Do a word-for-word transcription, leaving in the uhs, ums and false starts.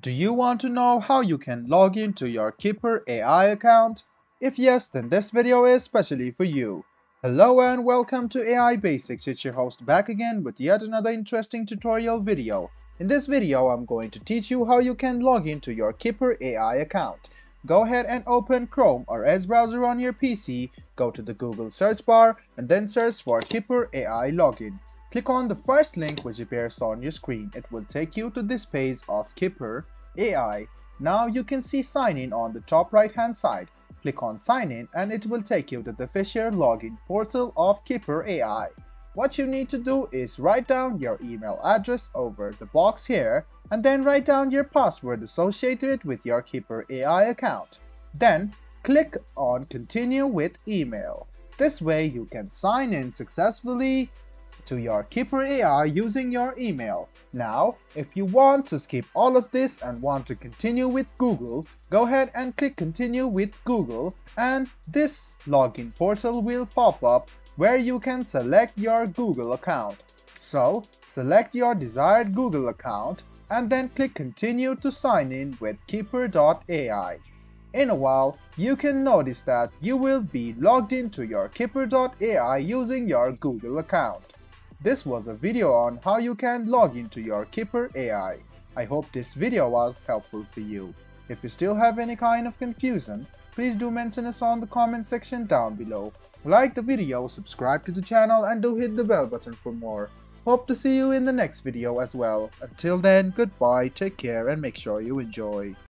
Do you want to know how you can log into your Kipper A I account? If yes, then this video is specially for you. Hello and welcome to A I Basics, it's your host back again with yet another interesting tutorial video. In this video, I'm going to teach you how you can log into your Kipper A I account. Go ahead and open Chrome or Edge browser on your P C, go to the Google search bar and then search for Kipper A I login. Click on the first link which appears on your screen. It will take you to this page of Kipper A I. Now you can see sign in on the top right hand side. Click on sign in and it will take you to the official login portal of Kipper A I. What you need to do is write down your email address over the box here and then write down your password associated with your Kipper A I account. Then click on continue with email. This way you can sign in successfully to your Kipper A I using your email. Now, if you want to skip all of this and want to continue with Google, go ahead and click continue with Google and this login portal will pop up where you can select your Google account. So, select your desired Google account and then click continue to sign in with Kipper A I. In a while, you can notice that you will be logged into your Kipper A I using your Google account. This was a video on how you can log into your Kipper A I. I hope this video was helpful for you. If you still have any kind of confusion, please do mention us on the comment section down below. Like the video, subscribe to the channel and do hit the bell button for more. Hope to see you in the next video as well. Until then, goodbye, take care and make sure you enjoy.